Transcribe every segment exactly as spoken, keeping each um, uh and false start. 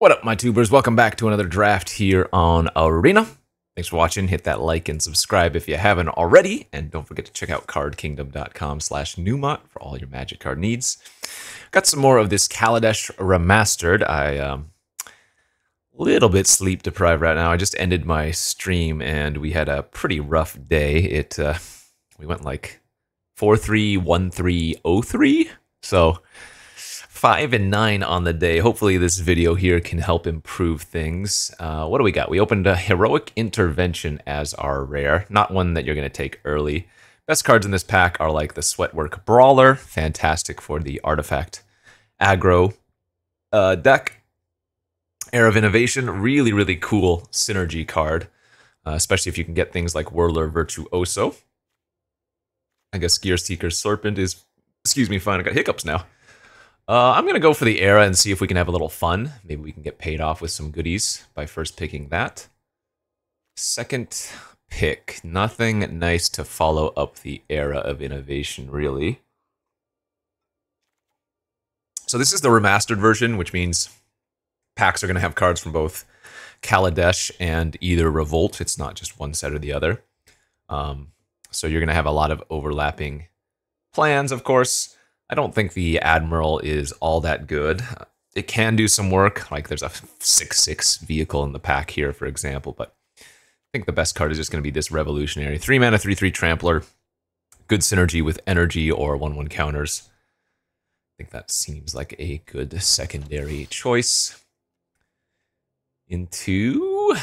What up, my tubers? Welcome back to another draft here on Arena. Thanks for watching. Hit that like and subscribe if you haven't already. And don't forget to check out card kingdom dot com slash Numot for all your magic card needs. Got some more of this Kaladesh Remastered. I um a little bit sleep deprived right now. I just ended my stream and we had a pretty rough day. It uh, we went like four three, one three, oh three. So Five and nine on the day. Hopefully this video here can help improve things. Uh, what do we got? We opened a Heroic Intervention as our rare. Not one that you're going to take early. Best cards in this pack are like the Sweatwork Brawler. Fantastic for the Artifact Aggro uh, deck. Aether of Innovation. Really, really cool synergy card. Uh, especially if you can get things like Whirler Virtuoso. I guess Gear Seeker Serpent is... Excuse me, fine, I got hiccups now. Uh, I'm going to go for the Era and see if we can have a little fun. Maybe we can get paid off with some goodies by first picking that. Second pick. Nothing nice to follow up the Era of Innovation, really. So this is the remastered version, which means packs are going to have cards from both Kaladesh and either Revolt. It's not just one set or the other. Um, so you're going to have a lot of overlapping plans, of course. I don't think the Admiral is all that good. It can do some work, like there's a six six vehicle in the pack here, for example, but I think the best card is just going to be this Revolutionary. three mana, three three Trampler. Good synergy with energy or one one counters. I think that seems like a good secondary choice. Into...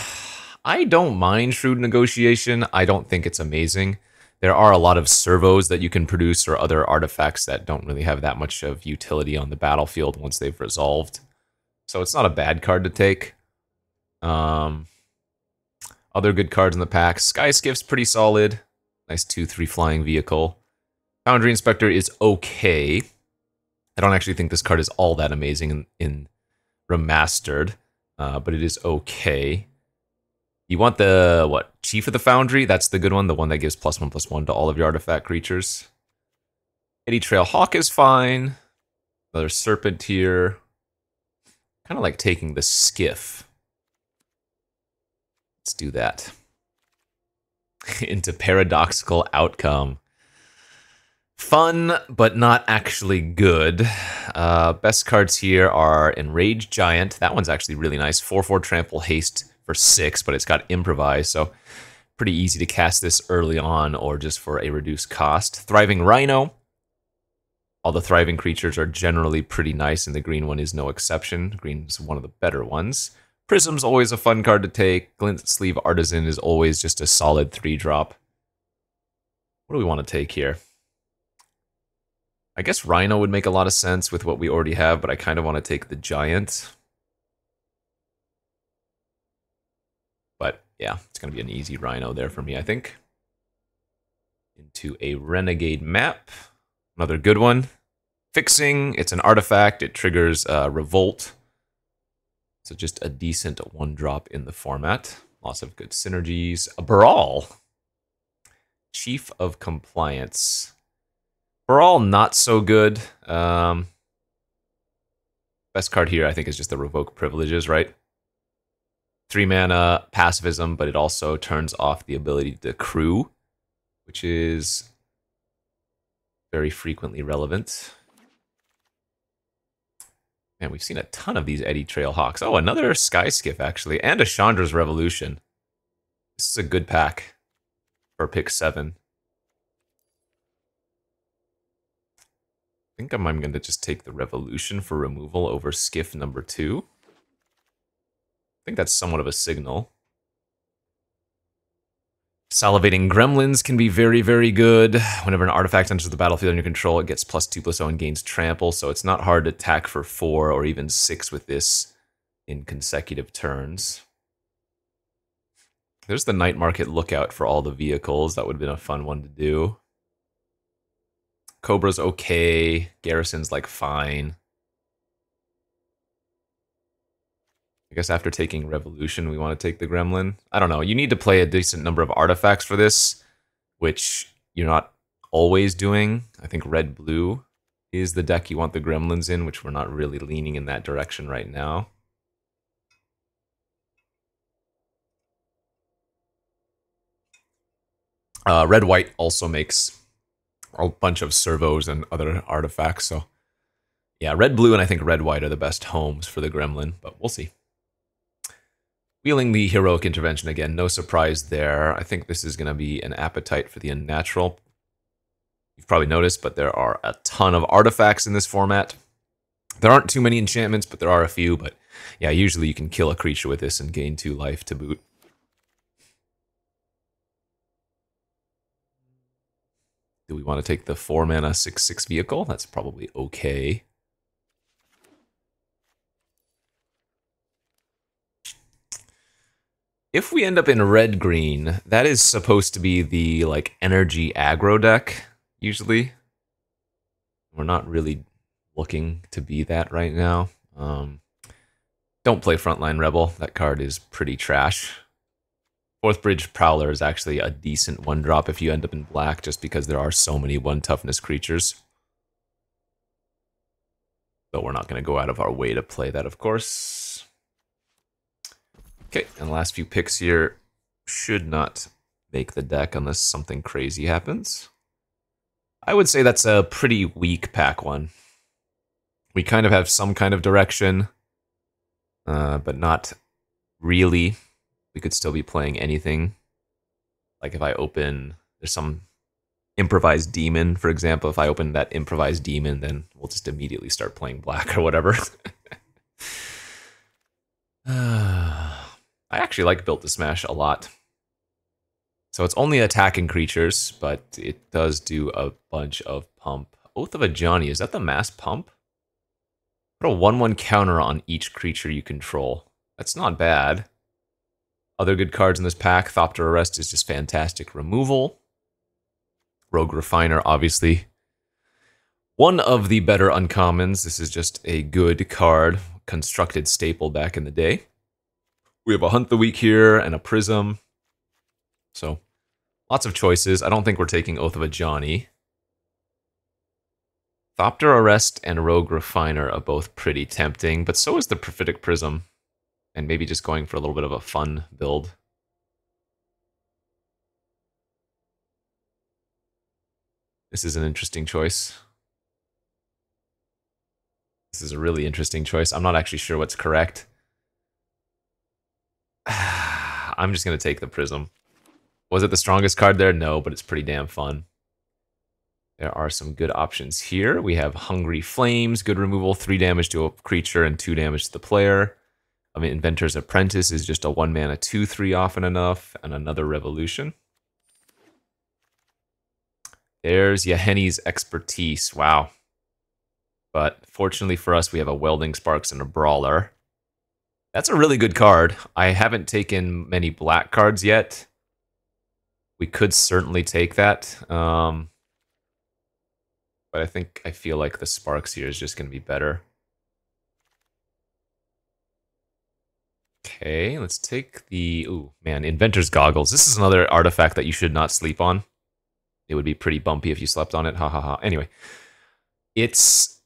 I don't mind Shrewd Negotiation. I don't think it's amazing. There are a lot of servos that you can produce or other artifacts that don't really have that much of utility on the battlefield once they've resolved. So it's not a bad card to take. Um, other good cards in the pack. Skyskiff's pretty solid. Nice two three flying vehicle. Foundry Inspector is okay. I don't actually think this card is all that amazing in, in Remastered, uh, but it is okay. You want the, what, Chief of the Foundry? That's the good one, the one that gives plus one, plus one to all of your artifact creatures. Eddy Trailhawk is fine. Another Serpent here. Kind of like taking the Skiff. Let's do that. Into Paradoxical Outcome. Fun, but not actually good. Uh, best cards here are Enraged Giant. That one's actually really nice. four four Trample Haste for six, but it's got improvise, so pretty easy to cast this early on or just for a reduced cost. Thriving Rhino. All the thriving creatures are generally pretty nice, and the green one is no exception. Green's one of the better ones. Prism's always a fun card to take. Glint Sleeve Artisan is always just a solid three drop. What do we want to take here? I guess Rhino would make a lot of sense with what we already have, but I kind of want to take the Giant. But yeah, it's going to be an easy Rhino there for me, I think. Into a Renegade map. Another good one. Fixing, it's an artifact. It triggers uh, Revolt. So just a decent one drop in the format. Lots of good synergies. A Brawl. Chief of Compliance. Brawl, not so good. Um, best card here, I think, is just the Revoke Privileges, right? Three mana pacifism, but it also turns off the ability to crew, which is very frequently relevant. Man, we've seen a ton of these Eddy Trailhawks. Oh, another Skyskiff, actually, and a Chandra's Revolution. This is a good pack for pick seven. I think I'm, I'm going to just take the Revolution for removal over Skiff number two. I think that's somewhat of a signal. Salivating Gremlins can be very, very good. Whenever an artifact enters the battlefield under your control, it gets plus two, plus zero, and gains trample, so it's not hard to attack for four or even six with this in consecutive turns. There's the Night Market Lookout for all the vehicles. That would have been a fun one to do. Cobra's okay. Garrison's like fine. I guess after taking Revolution, we want to take the Gremlin. I don't know. You need to play a decent number of artifacts for this, which you're not always doing. I think red-blue is the deck you want the Gremlins in, which we're not really leaning in that direction right now. Uh, Red-White also makes a bunch of servos and other artifacts, so yeah, Red-Blue and I think Red-White are the best homes for the Gremlin, but we'll see. Wheeling the Heroic Intervention again, no surprise there. I think this is going to be an appetite for the unnatural. You've probably noticed, but there are a ton of artifacts in this format. There aren't too many enchantments, but there are a few, but yeah, usually you can kill a creature with this and gain two life to boot. Do we want to take the four mana six six vehicle? That's probably okay. If we end up in red-green, that is supposed to be the like energy aggro deck, usually. We're not really looking to be that right now. Um, don't play Frontline Rebel. That card is pretty trash. Fourth Bridge Prowler is actually a decent one-drop if you end up in black, just because there are so many one-toughness creatures. But we're not going to go out of our way to play that, of course. Okay, and the last few picks here should not make the deck unless something crazy happens. I would say that's a pretty weak pack one. We kind of have some kind of direction, uh, but not really. We could still be playing anything. Like if I open, there's some improvised demon, for example. If I open that improvised demon, then we'll just immediately start playing black or whatever. uh, I actually like Built to Smash a lot. So it's only attacking creatures, but it does do a bunch of pump. Oath of Ajani, is that the mass pump? Put a one one counter on each creature you control. That's not bad. Other good cards in this pack, Thopter Arrest is just fantastic removal. Rogue Refiner, obviously. One of the better uncommons. This is just a good card. Constructed staple back in the day. We have a Hunt the Weak here and a Prism. So, lots of choices. I don't think we're taking Oath of Ajani. Thopter Arrest and Rogue Refiner are both pretty tempting, but so is the Prophetic Prism. And maybe just going for a little bit of a fun build. This is an interesting choice. This is a really interesting choice. I'm not actually sure what's correct. I'm just going to take the Prism. Was it the strongest card there? No, but it's pretty damn fun. There are some good options here. We have Hungry Flames, good removal, three damage to a creature and two damage to the player. I mean, Inventor's Apprentice is just a one mana two three often enough, and another Revolution. There's Yeheni's Expertise, wow. But fortunately for us, we have a Welding Sparks and a Brawler. That's a really good card. I haven't taken many black cards yet. We could certainly take that. Um, but I think I feel like the Sparks here is just going to be better. Okay, let's take the, ooh, man, Inventor's Goggles. This is another artifact that you should not sleep on. It would be pretty bumpy if you slept on it, ha ha ha. Anyway, it's,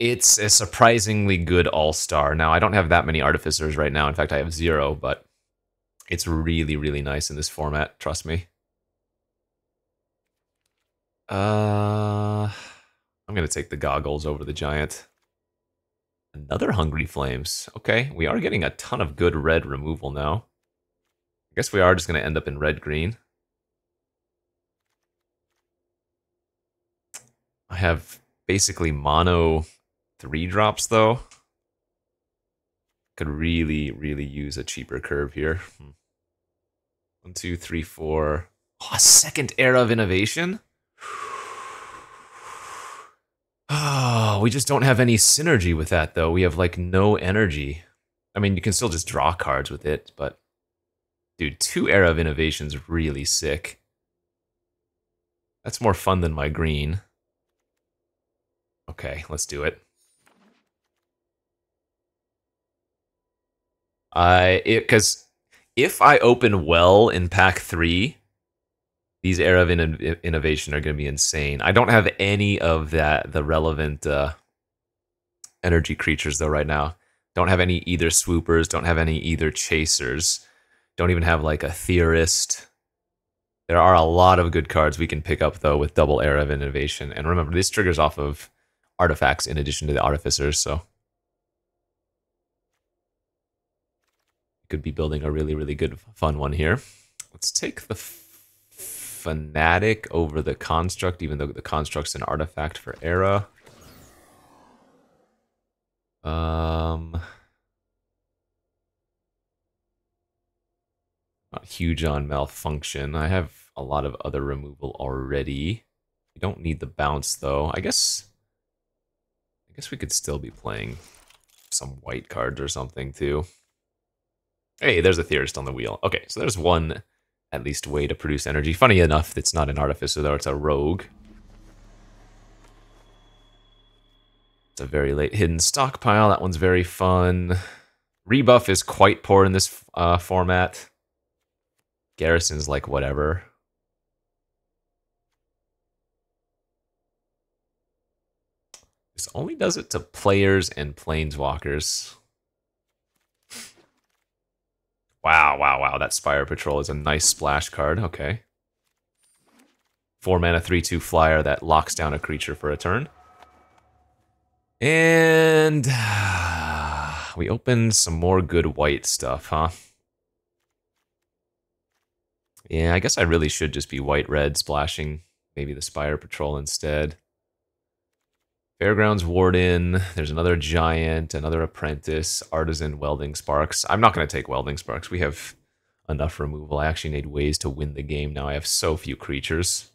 it's a surprisingly good all-star. Now, I don't have that many artificers right now. In fact, I have zero, but it's really, really nice in this format, trust me. Uh, I'm going to take the Goggles over the Giant. Another Hungry Flames. Okay, we are getting a ton of good red removal now. I guess we are just going to end up in red-green. I have basically mono three drops, though. Could really, really use a cheaper curve here. One, two, three, four. Oh, second Era of Innovation? Oh, we just don't have any synergy with that, though. We have, like, no energy. I mean, you can still just draw cards with it, but... Dude, two Era of Innovation's really sick. That's more fun than my green. Okay, let's do it. I... Because if I open well in pack three... These Era of in Innovation are going to be insane. I don't have any of that the relevant uh, energy creatures, though, right now. Don't have any either swoopers, don't have any either chasers, don't even have, like, a theorist. There are a lot of good cards we can pick up, though, with double Aether of Innovation. And remember, this triggers off of artifacts in addition to the artificers, so... could be building a really, really good, fun one here. Let's take the Fanatic over the Construct, even though the Construct's an artifact for Aether. Um... Not huge on Malfunction. I have a lot of other removal already. We don't need the bounce though. I guess I guess we could still be playing some white cards or something too. Hey, there's a Theorist on the wheel. Okay, so there's one at least way to produce energy. Funny enough, it's not an artificer though, it's a rogue. It's a very late hidden stockpile. That one's very fun. Rebuff is quite poor in this uh, format. Garrison's like whatever. This only does it to players and planeswalkers. Wow, wow, wow. That Spire Patrol is a nice splash card. Okay. Four mana, three, two flyer that locks down a creature for a turn. And uh, we open some more good white stuff, huh? Yeah, I guess I really should just be white-red splashing maybe the Spire Patrol instead. Fairgrounds Warden, there's another Giant, another Apprentice, Artisan, Welding Sparks. I'm not going to take Welding Sparks. We have enough removal. I actually need ways to win the game now. I have so few creatures.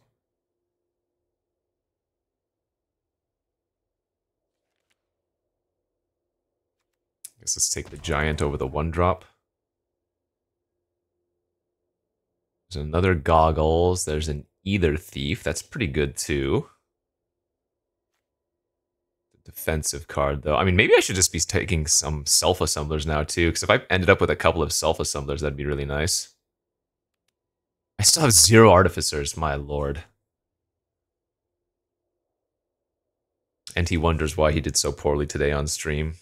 I guess let's take the Giant over the one-drop. There's another Goggles, there's an Aether Thief, that's pretty good too. Defensive card though. I mean, maybe I should just be taking some self-assemblers now too, because if I ended up with a couple of self-assemblers, that'd be really nice. I still have zero artificers, my lord. And he wonders why he did so poorly today on stream.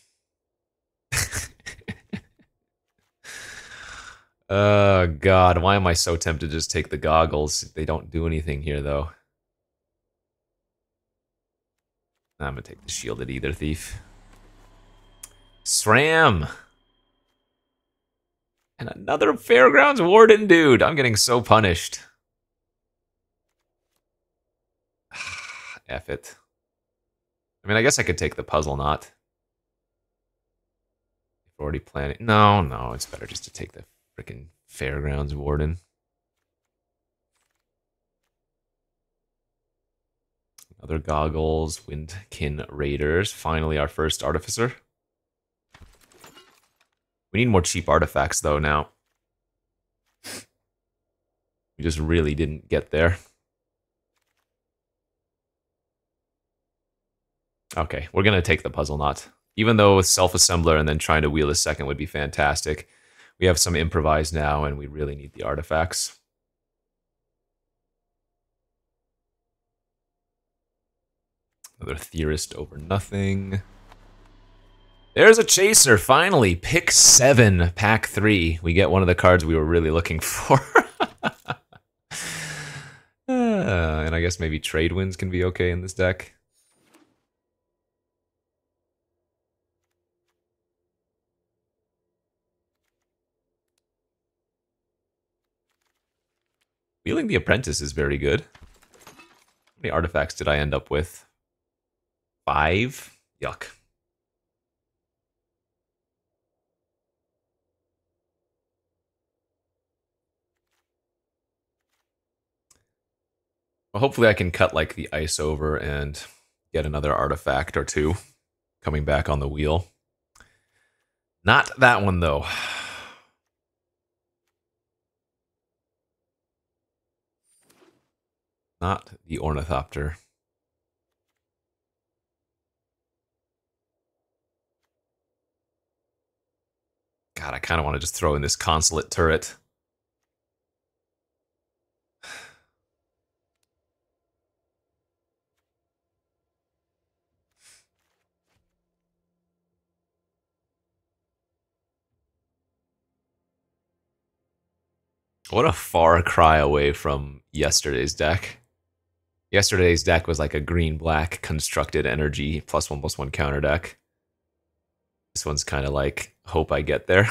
Oh, God, why am I so tempted to just take the Goggles? They don't do anything here, though. I'm gonna take the Shielded Aether Thief. SRAM! And another Fairgrounds Warden, dude! I'm getting so punished. F it. I mean, I guess I could take the Puzzleknot. Already planning. No, no, it's better just to take the freaking Fairgrounds Warden. Other Goggles, Wind-Kin Raiders. Finally, our first artificer. We need more cheap artifacts, though, now. We just really didn't get there. Okay, we're going to take the Puzzleknot. Even though with self-assembler and then trying to wheel a second would be fantastic. We have some improvise now, and we really need the artifacts. Another Theorist over nothing. There's a Chaser, finally! Pick seven, pack three. We get one of the cards we were really looking for. uh, and I guess maybe trade winds can be okay in this deck. Wheeling the Apprentice is very good. How many artifacts did I end up with? Five? Yuck. Well, hopefully I can cut like the ice over and get another artifact or two coming back on the wheel. Not that one though. Not the Ornithopter. God, I kind of want to just throw in this Consulate Turret. What a far cry away from yesterday's deck. Yesterday's deck was like a green-black constructed energy plus one plus one counter deck. This one's kind of like, hope I get there.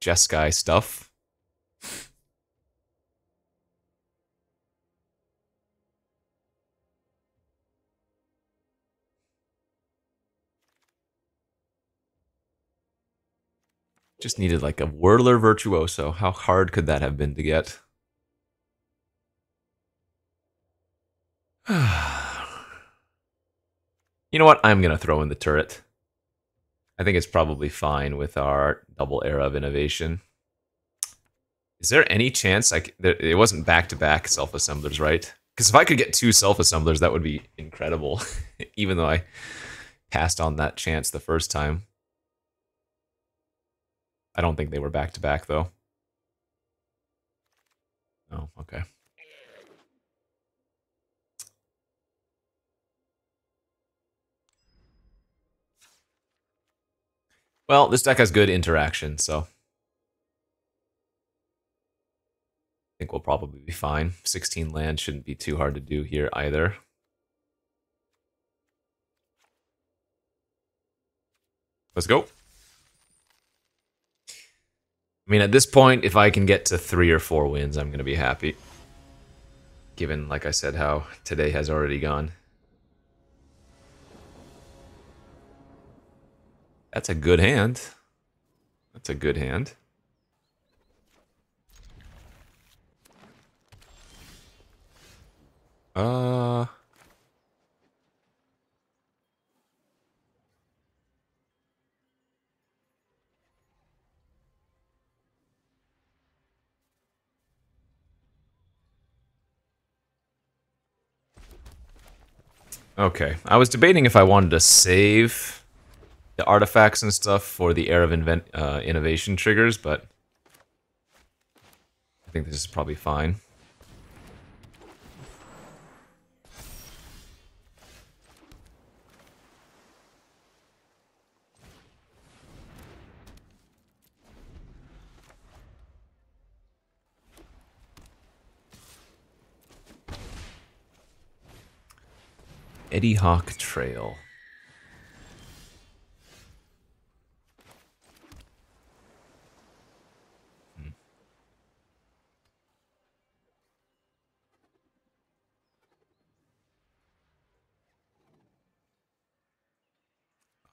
Jeskai stuff. Just needed like a Whirler Virtuoso. How hard could that have been to get? You know what? I'm going to throw in the turret. I think it's probably fine with our double era of innovation. Is there any chance? Like, it wasn't back-to-back self-assemblers, right? Because if I could get two self-assemblers, that would be incredible. Even though I passed on that chance the first time. I don't think they were back-to-back, though. Oh, okay. Well, this deck has good interaction, so... I think we'll probably be fine. sixteen land shouldn't be too hard to do here, either. Let's go! I mean, at this point, if I can get to three or four wins, I'm going to be happy. Given, like I said, how today has already gone. That's a good hand. That's a good hand. Uh... Okay, I was debating if I wanted to save the artifacts and stuff for the Era of invent, uh, Innovation triggers, but I think this is probably fine. Eddy Trailhawk Trail. Hmm.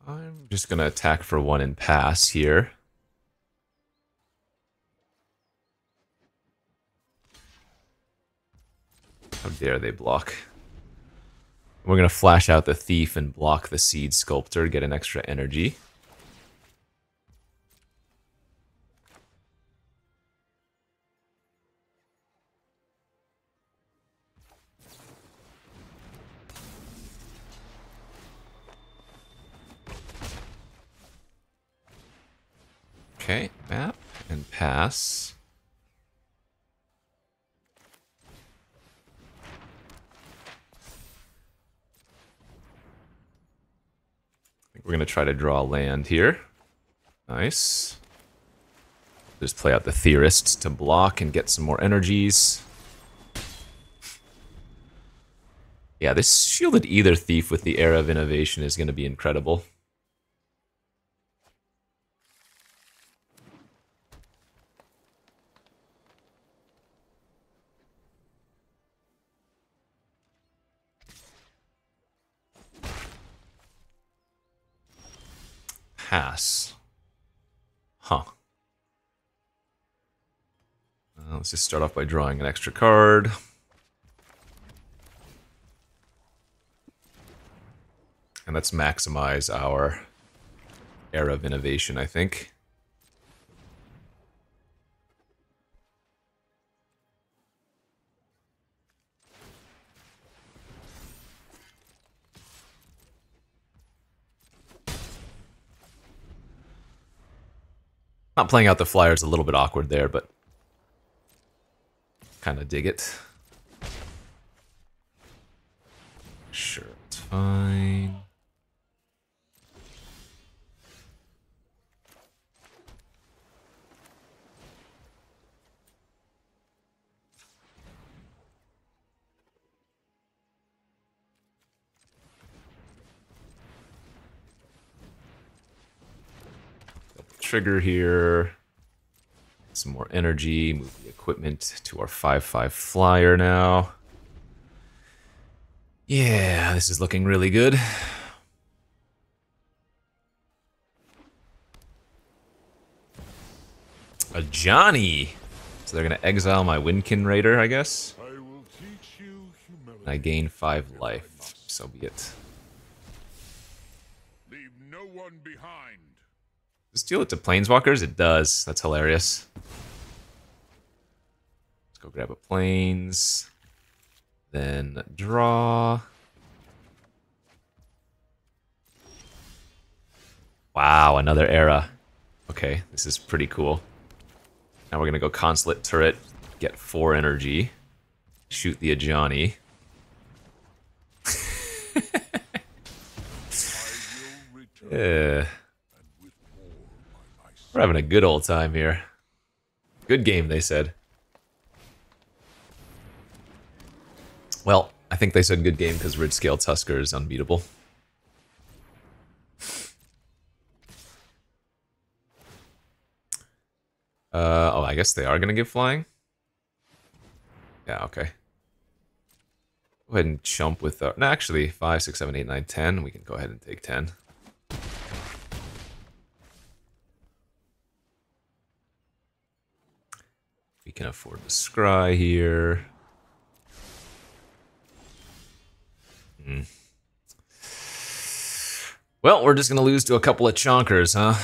I'm just gonna attack for one and pass here. How dare they block? We're going to flash out the Thief and block the Seed Sculptor, get an extra energy. Okay, map and pass. We're going to try to draw land here. Nice. Just play out the Theorists to block and get some more energies. Yeah, this Shielded Aether Thief with the Era of Innovation is going to be incredible. Pass. Huh. Uh, let's just start off by drawing an extra card. And let's maximize our Era of Innovation, I think. Not playing out the flyer is a little bit awkward there, but kind of dig it. Sure, it's fine. trigger here. Some more energy. Move the equipment to our five five flyer now. Yeah, this is looking really good. Ajani! So they're gonna exile my Wind-Kin Raider, I guess. I gain five life, so be it. Leave no one behind. Does this deal it to planeswalkers? It does. That's hilarious. Let's go grab a planes. Then draw. Wow, another era. Okay, this is pretty cool. Now we're gonna go Consulate Turret, get four energy, shoot the Ajani. Yeah. We're having a good old time here. Good game, they said. Well, I think they said good game because Ridge-Scale Tusker is unbeatable. Uh, oh, I guess they are going to give flying? Yeah, okay. Go ahead and chump with our... No, actually, five, six, seven, eight, nine, ten. We can go ahead and take ten. We can afford to scry here. Hmm. Well, we're just going to lose to a couple of chonkers, huh?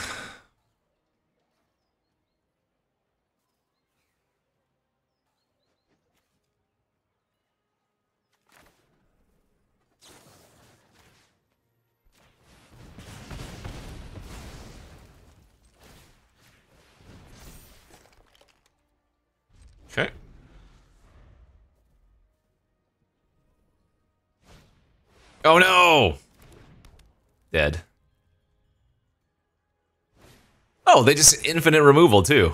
Okay. Oh no! Dead. Oh, they just infinite removal too.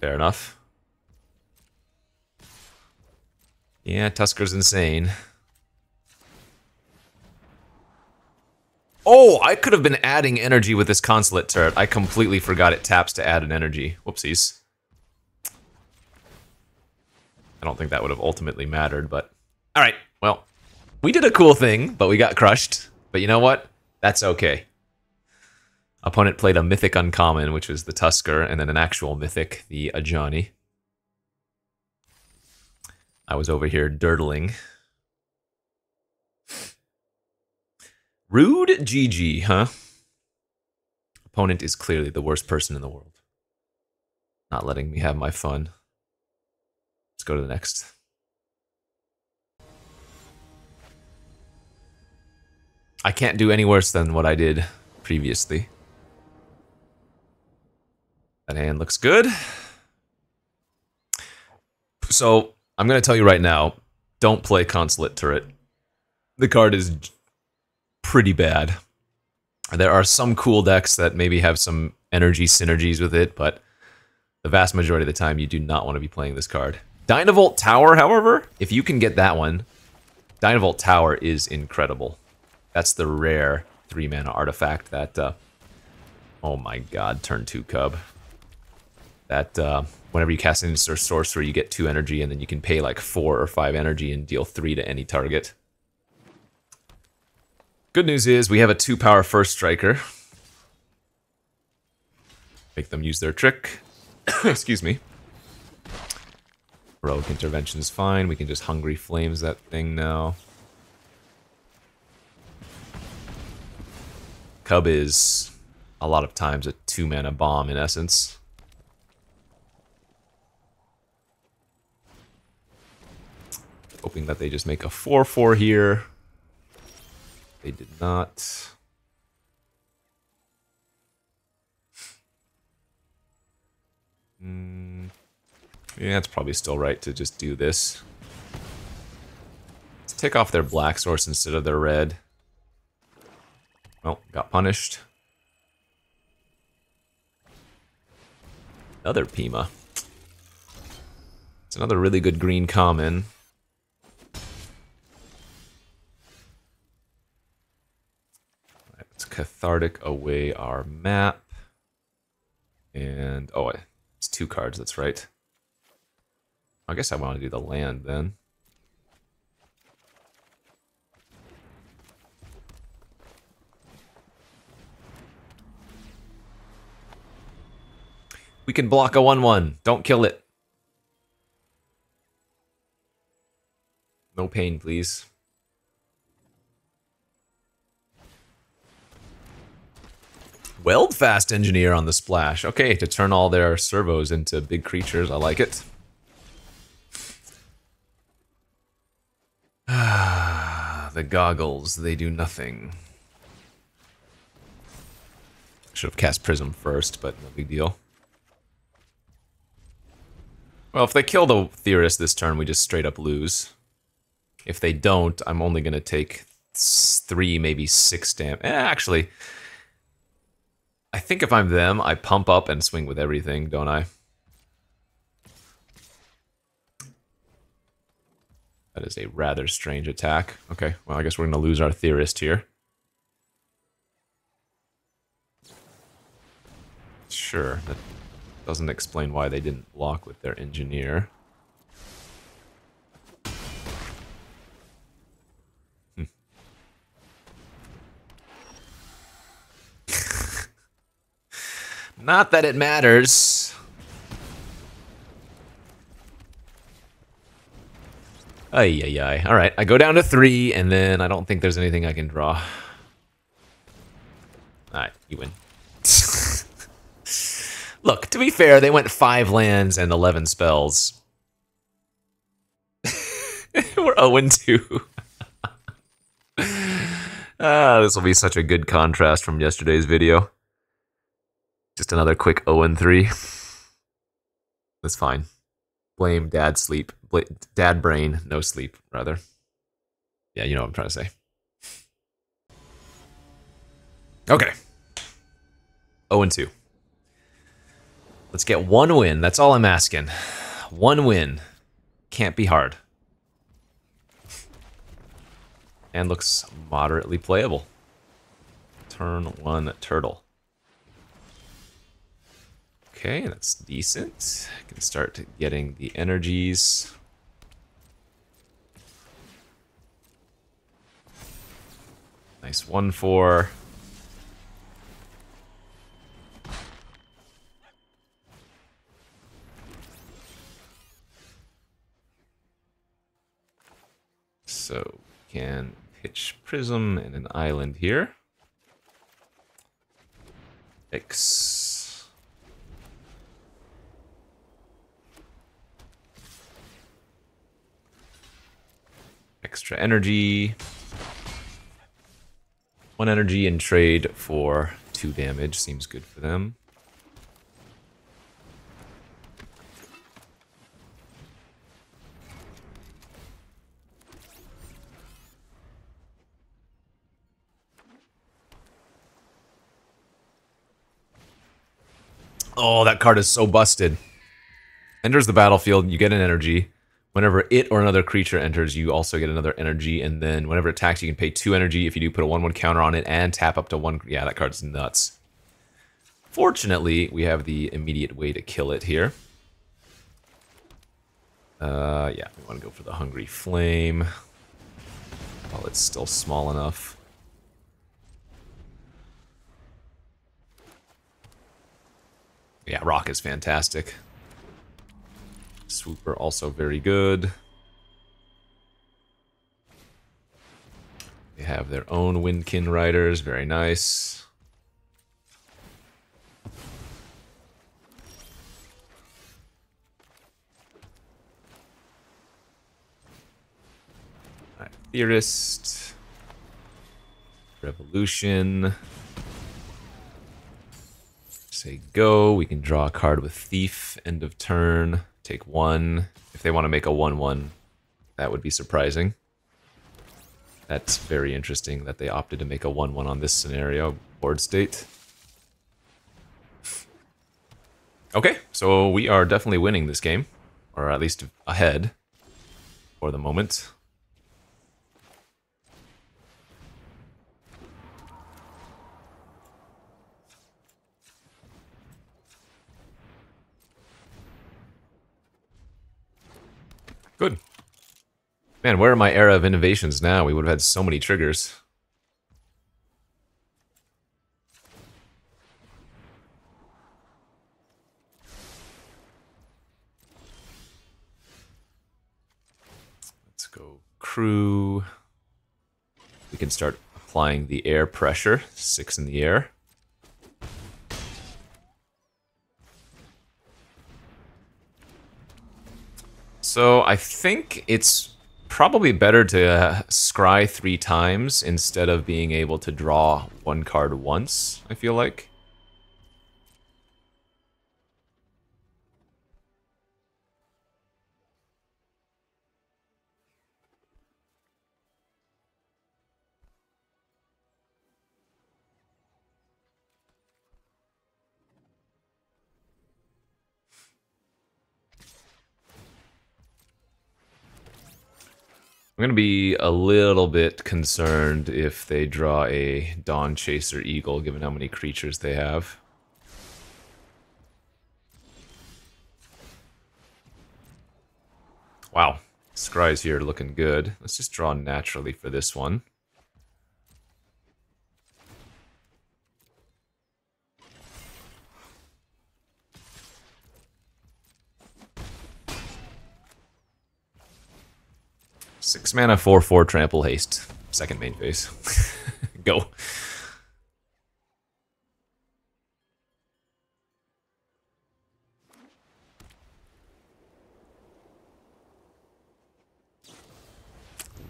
Fair enough. Yeah, Tusker's insane. Oh, I could have been adding energy with this Consulate Turret. I completely forgot it taps to add an energy. Whoopsies. I don't think that would have ultimately mattered, but... Alright, well, we did a cool thing, but we got crushed. But you know what? That's okay. Opponent played a Mythic Uncommon, which was the Tusker, and then an actual Mythic, the Ajani. I was over here dirtling. Rude G G, huh? Opponent is clearly the worst person in the world. Not letting me have my fun. Let's go to the next. I can't do any worse than what I did previously. That hand looks good. So, I'm going to tell you right now, don't play Consulate Turret. The card is pretty bad. There are some cool decks that maybe have some energy synergies with it, but the vast majority of the time you do not want to be playing this card. DynaVolt Tower, however, if you can get that one, DynaVolt Tower is incredible. That's the rare three-mana artifact that, uh, oh my god, turn two cub. That, uh, whenever you cast an instant sorcerer, you get two energy, and then you can pay like four or five energy and deal three to any target. Good news is, we have a two-power first striker. Make them use their trick. Excuse me. Rogue Intervention is fine. We can just Hungry Flames that thing now. Cub is a lot of times a two-mana bomb in essence. Hoping that they just make a four four here. They did not. Hmm. Yeah, it's probably still right to just do this. Let's take off their black source instead of their red. Well, got punished. Another Pima. It's another really good green common. Alright, let's Cathartic away our map. And, oh, it's two cards, that's right. I guess I want to do the land then. We can block a one one. Don't kill it. No pain, please. Weld Fast Engineer on the splash. Okay, to turn all their servos into big creatures. I like it. Ah, the goggles, they do nothing. Should have cast Prism first, but no big deal. Well, if they kill the Theorist this turn, we just straight up lose. If they don't, I'm only going to take three, maybe six damage. Eh, actually, I think if I'm them, I pump up and swing with everything, don't I? That is a rather strange attack. Okay, well, I guess we're going to lose our Theorist here. Sure, that doesn't explain why they didn't block with their Engineer. Not that it matters. Ay, ay, ay. All right, I go down to three, and then I don't think there's anything I can draw. All right, you win. Look, to be fair, they went five lands and eleven spells. We're oh and two. Ah, this will be such a good contrast from yesterday's video. Just another quick oh and three. That's fine. Blame dad sleep. Bla dad brain, no sleep, rather. Yeah, you know what I'm trying to say. Okay. oh and two. Let's get one win. That's all I'm asking. One win. Can't be hard. And looks moderately playable. Turn one turtle. Okay, that's decent. I can start getting the energies. Nice one four. So we can pitch Prism and an island here. X. Extra energy. One energy and trade for two damage seems good for them. Oh, that card is so busted. Enters the battlefield, you get an energy. Whenever it or another creature enters, you also get another energy, and then whenever it attacks, you can pay two energy. If you do, put a one one counter on it and tap up to one. Yeah, that card's nuts. Fortunately, we have the immediate way to kill it here. Uh, yeah, we want to go for the Hungry Flame while it's still small enough. Yeah, Rock is fantastic. Swooper also very good. They have their own Wind-Kin Raiders, very nice. All right, Theorist, Revolution. Say go. We can draw a card with Thief. End of turn. Take one. If they want to make a one one, that would be surprising. That's very interesting that they opted to make a one one on this scenario, board state. Okay, so we are definitely winning this game, or at least ahead for the moment. Man, where are my Era of Innovations now? We would have had so many triggers. Let's go crew. We can start applying the air pressure. Six in the air. So I think it's probably better to uh, scry three times instead of being able to draw one card once, I feel like. I'm gonna be a little bit concerned if they draw a Dawn Chaser Eagle, given how many creatures they have. Wow, scries here looking good. Let's just draw naturally for this one. Six mana, four, four, trample, haste. Second main phase. Go.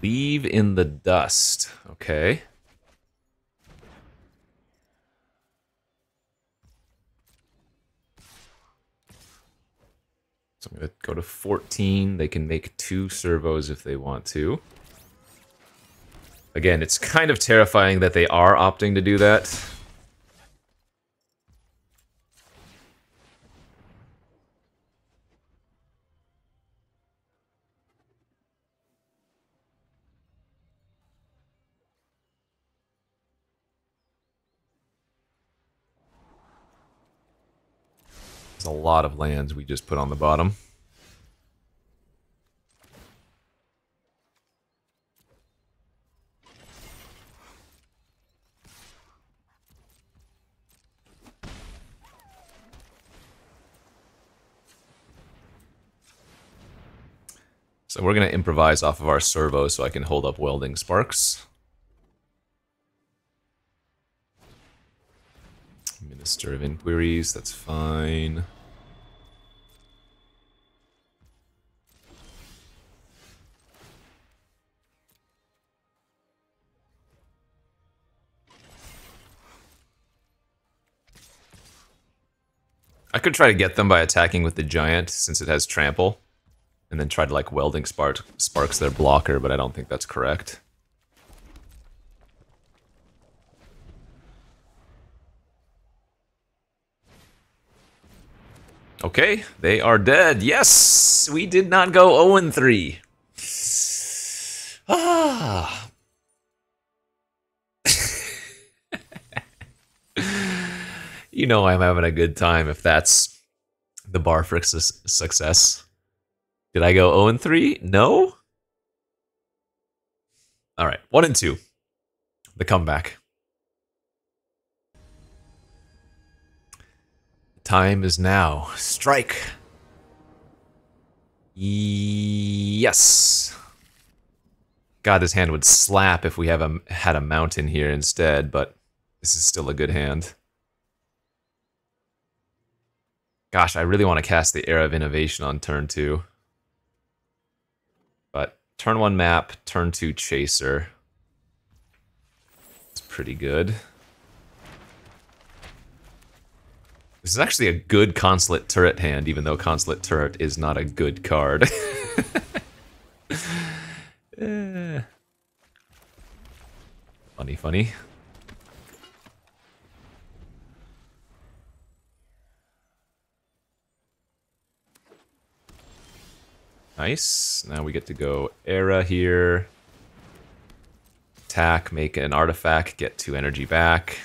Leave in the dust. Okay. So I'm going to go to fourteen. They can make two servos if they want to. Again, it's kind of terrifying that they are opting to do that. A lot of lands we just put on the bottom. So we're going to improvise off of our servo so I can hold up Welding Sparks. Minister of Inquiries, that's fine. I could try to get them by attacking with the giant since it has trample, and then try to like Welding spark sparks their blocker, but I don't think that's correct. Okay, they are dead. Yes, we did not go zero and three. Ah. You know I'm having a good time if that's the bar for success. Did I go zero and three? No? All right, one and two. The comeback. Time is now. Strike. Yes. God, this hand would slap if we have a, had a mountain here instead, but this is still a good hand. Gosh, I really want to cast the Era of Innovation on turn two. But turn one map, turn two chaser. It's pretty good. This is actually a good Consulate Turret hand, even though Consulate Turret is not a good card. eh. Funny, funny. Nice. Now we get to go Era here. Attack, make an artifact, get two energy back.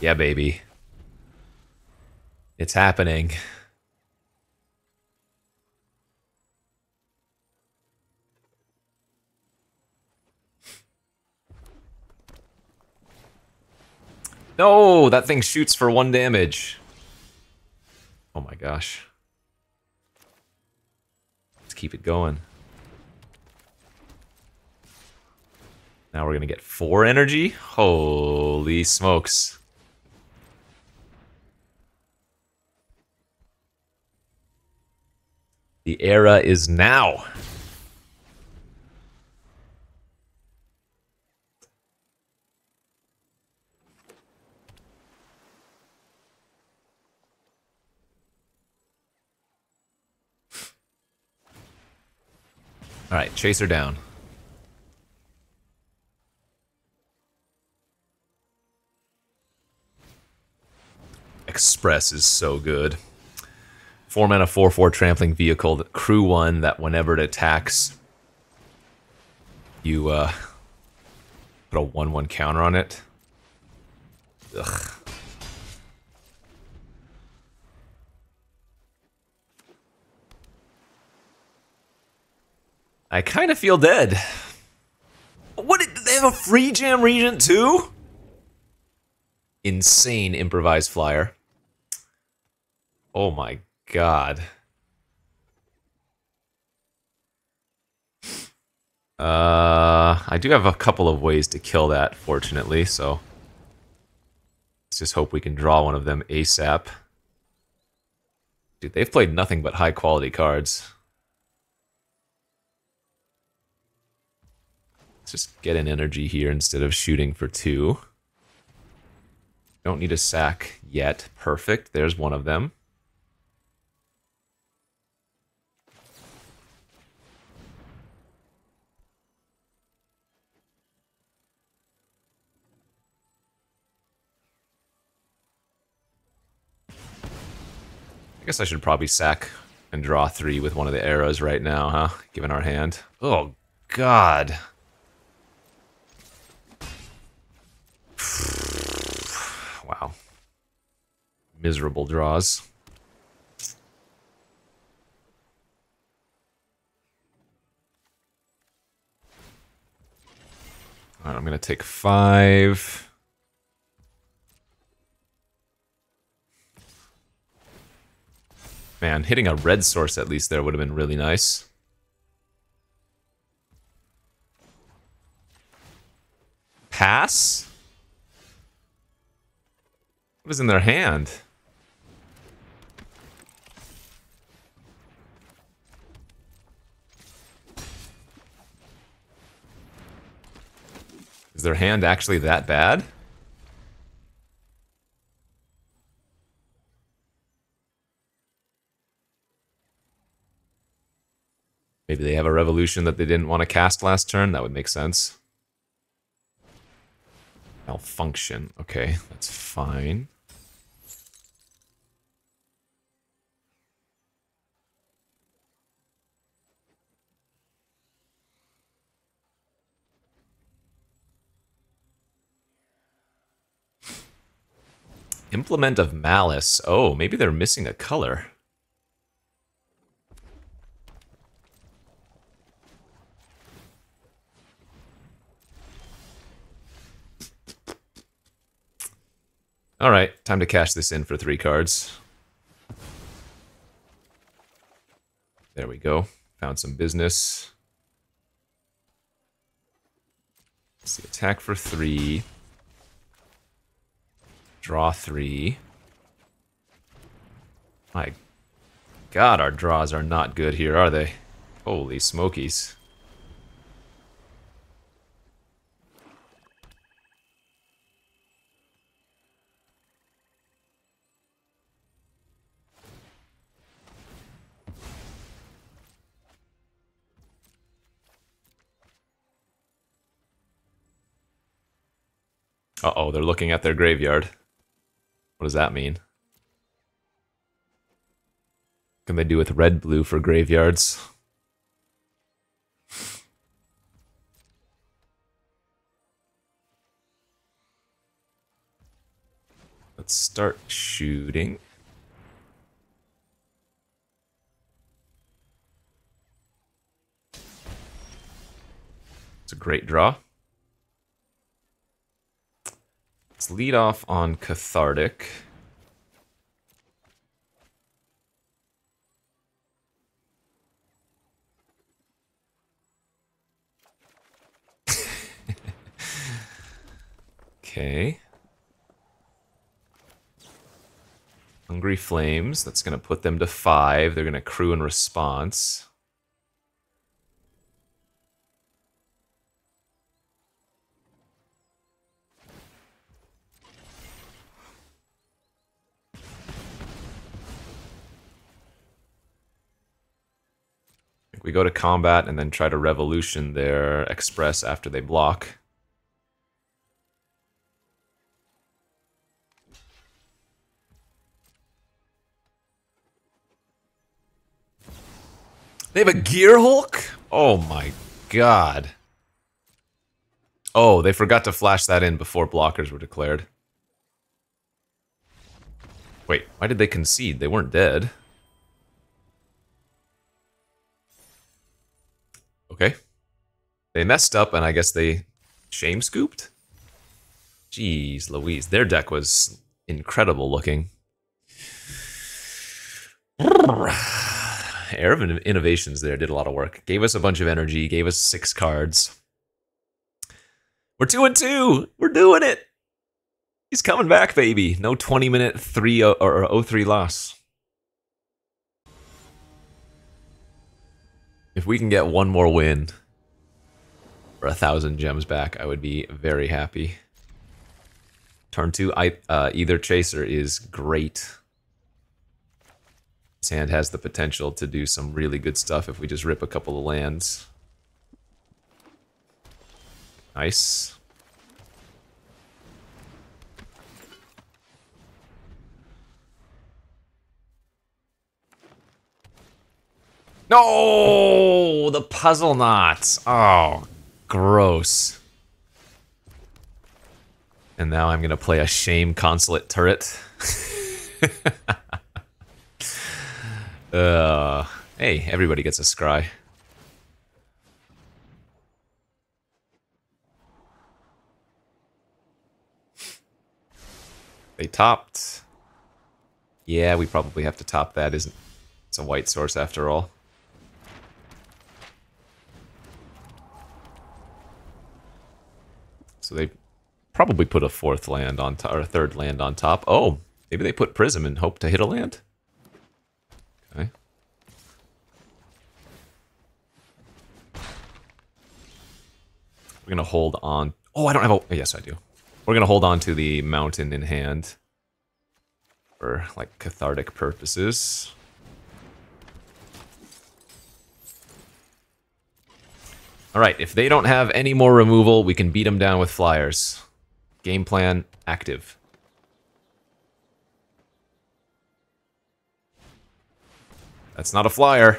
Yeah, baby. It's happening. No, that thing shoots for one damage. Oh my gosh. Let's keep it going. Now we're gonna get four energy. Holy smokes. The era is now. All right, chase her down. Express is so good. Four mana, four four trampling vehicle, the crew one that whenever it attacks, you uh, put a one one counter on it. Ugh. I kind of feel dead. What, did they have a free jam regent too? Insane improvised flyer. Oh my god. Uh, I do have a couple of ways to kill that, fortunately, so let's just hope we can draw one of them ASAP. Dude, they've played nothing but high quality cards. Just get an energy here instead of shooting for two. Don't need a sack yet. Perfect. There's one of them. I guess I should probably sack and draw three with one of the arrows right now, huh? Given our hand. Oh, God. Wow. Miserable draws. Alright, I'm gonna take five. Man, hitting a red source at least there would have been really nice. Pass? What is in their hand? Is their hand actually that bad? Maybe they have a revolution that they didn't want to cast last turn? That would make sense. Malfunction. Okay, that's fine. Implement of Malice. Oh, maybe they're missing a color. All right, time to cash this in for three cards. There we go. Found some business. Let's see, attack for three. Draw three. My god, our draws are not good here, are they? Holy smokies. Uh-oh, they're looking at their graveyard. What does that mean? What can they do with red blue for graveyards? Let's start shooting. It's a great draw. Let's lead off on Cathartic. Okay. Hungry Flames, that's going to put them to five. They're going to crew in response. We go to combat and then try to revolution their express after they block. They have a Gear Hulk? Oh my god. Oh, they forgot to flash that in before blockers were declared. Wait, why did they concede? They weren't dead. Okay. They messed up and I guess they shame scooped? Jeez Louise, their deck was incredible looking. Air of Innovations there did a lot of work. Gave us a bunch of energy, gave us six cards. We're two and two! We're doing it! He's coming back, baby! No twenty minute three oh, or oh three loss. If we can get one more win or a thousand gems back, I would be very happy. Turn two, I, uh, either Chaser is great. This hand has the potential to do some really good stuff if we just rip a couple of lands. Nice. No! The Puzzleknot! Oh, gross. And now I'm gonna play a Shame Consulate Turret. Uh, hey, everybody gets a scry. They topped. Yeah, we probably have to top that, isn't it? It's a white source after all. So they probably put a fourth land on top, or a third land on top. Oh, maybe they put Prism and hope to hit a land. Okay. We're gonna hold on. Oh, I don't have a. Yes, I do. We're gonna hold on to the mountain in hand for like cathartic purposes. All right. If they don't have any more removal, we can beat them down with flyers. Game plan active. That's not a flyer.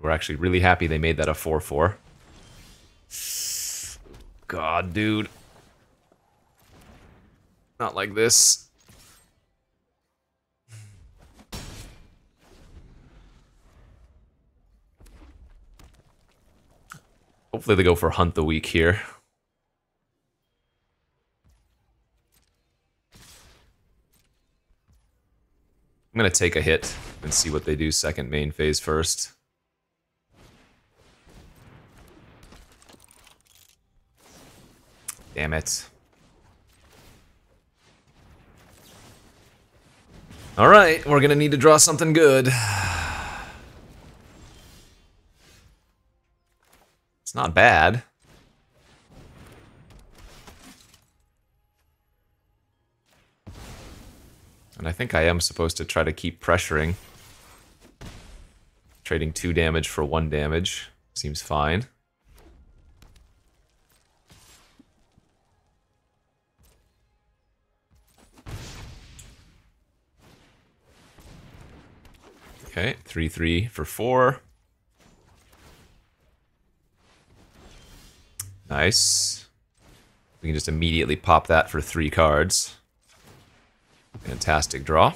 We're actually really happy they made that a four four. God, dude. Not like this. Hopefully they go for Hunt the Weak here. I'm going to take a hit and see what they do second main phase first. Damn it. All right, we're going to need to draw something good. It's not bad. And I think I am supposed to try to keep pressuring. Trading two damage for one damage seems fine. Okay, three, three for four. Nice. We can just immediately pop that for three cards. Fantastic draw.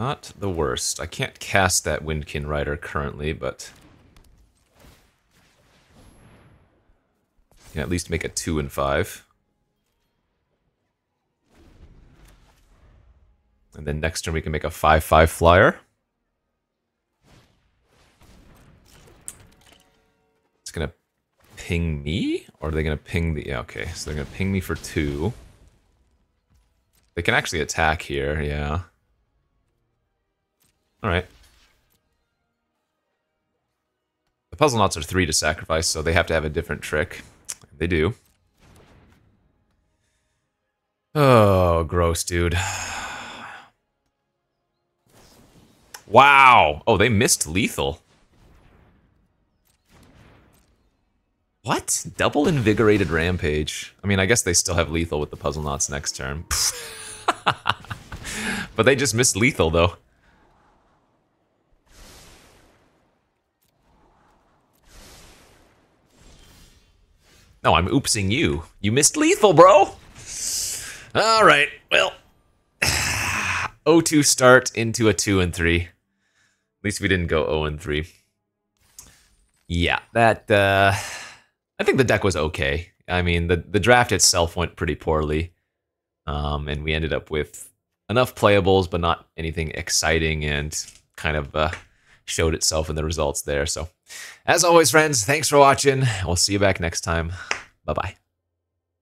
Not the worst. I can't cast that Wind-Kin Rider currently, but can at least make a two and five. And then next turn we can make a five five flyer. It's gonna ping me? Or are they gonna ping the... Yeah, okay, so they're gonna ping me for two. They can actually attack here, yeah. Alright. The puzzle knots are three to sacrifice, so they have to have a different trick. They do. Oh, gross, dude. Wow! Oh, they missed lethal. What? Double invigorated rampage. I mean, I guess they still have lethal with the puzzle knots next turn. But they just missed lethal, though. No, I'm oopsing you. You missed lethal, bro! Alright, well. oh two start into a two and three. At least we didn't go oh and three. Yeah, that, uh... I think the deck was okay. I mean, the, the draft itself went pretty poorly. Um, and we ended up with enough playables, but not anything exciting, and kind of uh, showed itself in the results there. So, as always, friends, thanks for watching. We'll see you back next time. Bye-bye.